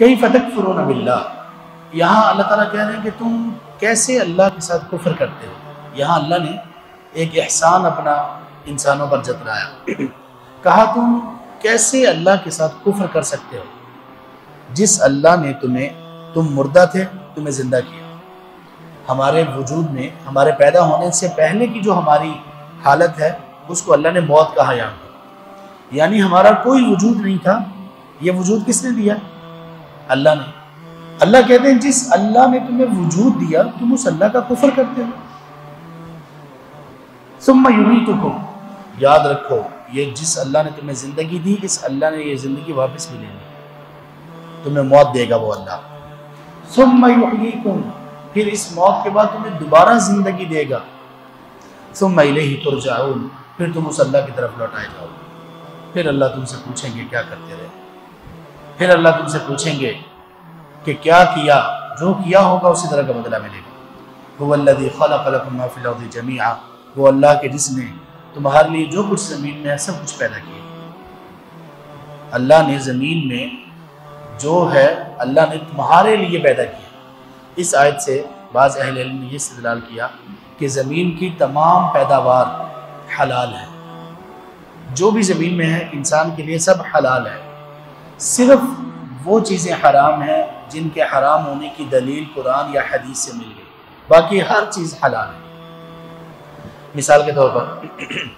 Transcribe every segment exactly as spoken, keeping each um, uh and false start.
कहीं फतक फ़ुरोना बिल्लाह, यहाँ अल्लाह ताला कह रहे हैं कि तुम कैसे अल्लाह के साथ कुफर करते हो। यहाँ अल्लाह ने एक एहसान अपना इंसानों पर जतराया, कहा तुम कैसे अल्लाह के साथ कुफर कर सकते हो जिस अल्लाह ने तुम्हें, तुम मुर्दा थे तुम्हें ज़िंदा किया। हमारे वजूद में, हमारे पैदा होने से पहले की जो हमारी हालत है उसको अल्लाह ने मौत कहा। यहाँ यानी हमारा कोई वजूद नहीं था, ये वजूद किसने दिया? अल्लाह ने। अल्लाह कहते हैं जिस अल्लाह ने तुम्हें वजूद दिया तुम उस अल्लाह का कुफर करते हो। सुम्मा युमीतुकुम, याद रखो ये जिस अल्लाह ने तुम्हें ज़िंदगी दी इस अल्लाह ने ये ज़िंदगी वापस भी लेनी, तुम्हें मौत देगा वो अल्लाह। सुम्मा युहयीकुम, फिर इस मौत के बाद तुम्हें दोबारा ज़िंदगी देगा। सुम्मा इलैहि तुरजाऊन, फिर तुम उस अल्लाह की तरफ लौटाए जाओगे। फिर अल्लाह तुमसे पूछेंगे क्या करते रहे, फिर अल्लाह तुमसे पूछेंगे कि क्या किया। जो किया होगा उसी तरह का बदला मिलेगा। हुवल्लज़ी खलक़ लकुम मा फ़िल अर्ज़ि जमीआ, वो अल्लाह के जिसने तुम्हारे लिए जो कुछ ज़मीन में है सब कुछ पैदा किया। अल्लाह ने ज़मीन में जो है अल्लाह ने तुम्हारे लिए पैदा किया। इस आयत से बाज़ अहले इल्म ने यह इस्तिदलाल किया कि ज़मीन की तमाम पैदावार हलाल है, जो भी ज़मीन में है इंसान के लिए सब हलाल है। सिर्फ वो चीज़ें हराम हैं जिनके हराम होने की दलील कुरान या हदीस से मिल गई, बाकी हर चीज़ हलाल है। मिसाल के तौर पर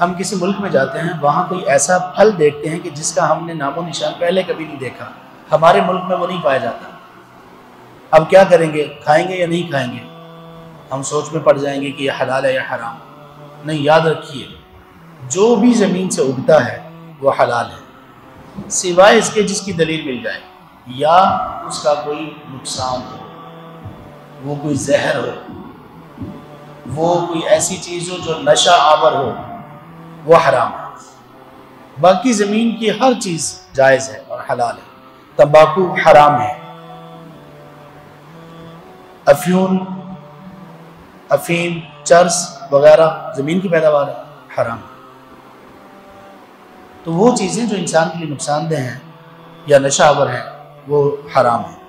हम किसी मुल्क में जाते हैं, वहाँ कोई ऐसा फल देखते हैं कि जिसका हमने नामो निशान पहले कभी नहीं देखा, हमारे मुल्क में वो नहीं पाया जाता। अब क्या करेंगे, खाएंगे या नहीं खाएंगे? हम सोच में पड़ जाएंगे कि यह हलाल है या हराम। नहीं, याद रखिए जो भी ज़मीन से उगता है वो हलाल है, सिवाय इसके जिसकी दलील मिल जाए या उसका कोई नुकसान हो, वो कोई जहर हो, वो कोई ऐसी चीज़ हो जो नशा आवर हो, वो हराम है। बाकी ज़मीन की हर चीज़ जायज़ है और हलाल है। तंबाकू हराम है, अफ्यून, अफीम, चरस वगैरह ज़मीन की पैदावार है, हराम है। तो वो चीज़ें जो इंसान के लिए नुकसानदेह हैं या नशावर हैं वो हराम हैं।